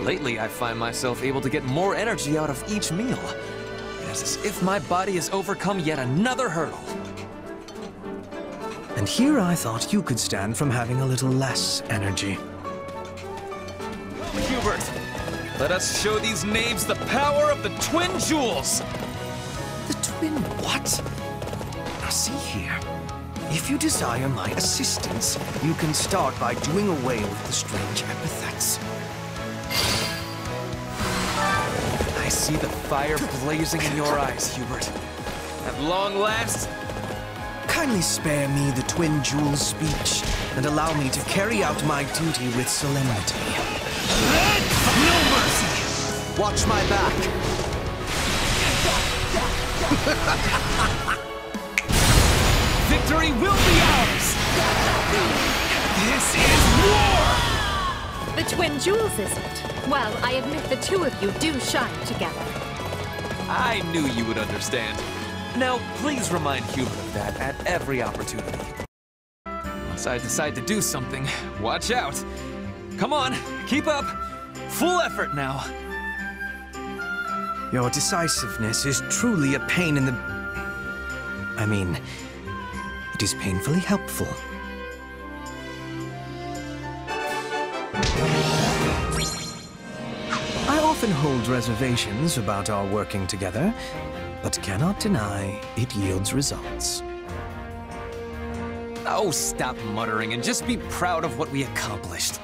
Lately, I find myself able to get more energy out of each meal. And it's as if my body has overcome yet another hurdle. And here I thought you could stand from having a little less energy. Hubert, let us show these knaves the power of the twin jewels! The twin what? Now see here. If you desire my assistance, you can start by doing away with the strange epithets. I see the fire blazing in your eyes, Hubert. At long last... Kindly spare me the twin jewels speech, and allow me to carry out my duty with solemnity. No mercy! Watch my back! Victory will be ours! This is war! The twin jewels, is it? Well, I admit the two of you do shine together. I knew you would understand. Now, please remind Hubert of that at every opportunity. Once I decide to do something, watch out! Come on, keep up! Full effort now! Your decisiveness is truly a pain in the... I mean... It is painfully helpful. I often hold reservations about our working together, but cannot deny it yields results. Oh, stop muttering and just be proud of what we accomplished.